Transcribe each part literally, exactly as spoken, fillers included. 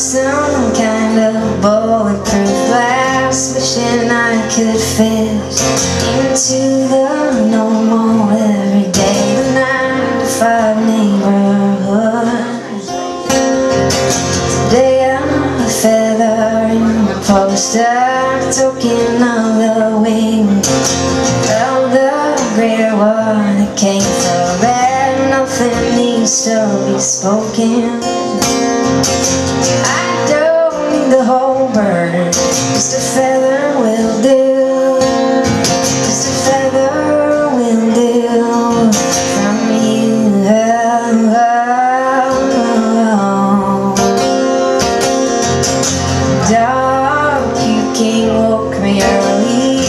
some kind of bulletproof glass, wishing I could fit into the normal everyday nine to five neighborhood. Today I'm a feather in the poster, token on the wing of the greater one that came to red. Nothing needs to be spoken. I don't need the whole bird, just a feather will do, just a feather will do from you. Oh, oh, oh. Dog, you came, woke me early,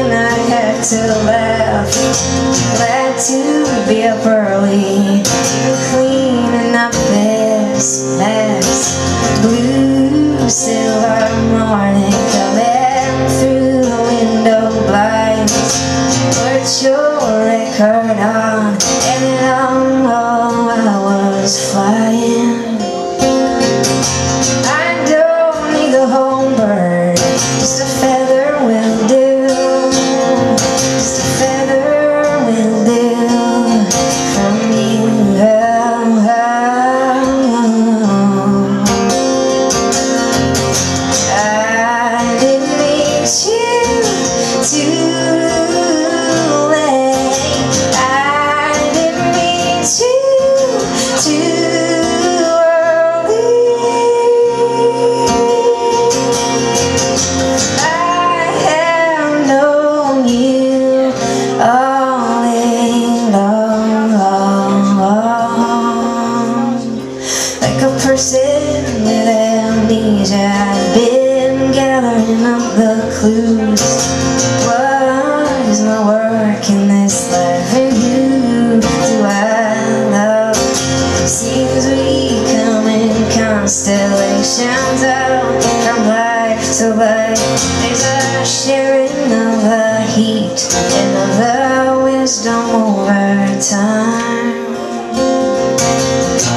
and I had to laugh. Glad to be up early, cleaning up this mess. Blue silver morning coming through the window blinds. Put your record on, and it all, oh, I was flying. I don't need the whole bird, just a feather will do, just a feather will do from you. Oh, I've been gathering up the clues. What is my work in this life, and who do I love? Seems we come in constellations, out from life to life. There's a sharing of the heat and of the wisdom over time.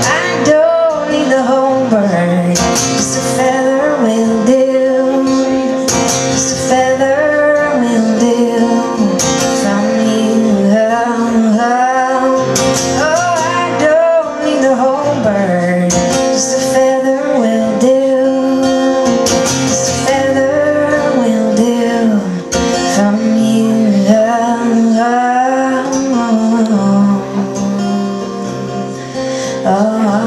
I don't need the whole bird, just a feather will do, just a feather will do from you. Oh, oh, oh, I don't need the whole bird, just a feather will do, just a feather will do from you. Oh, oh, oh, oh, oh.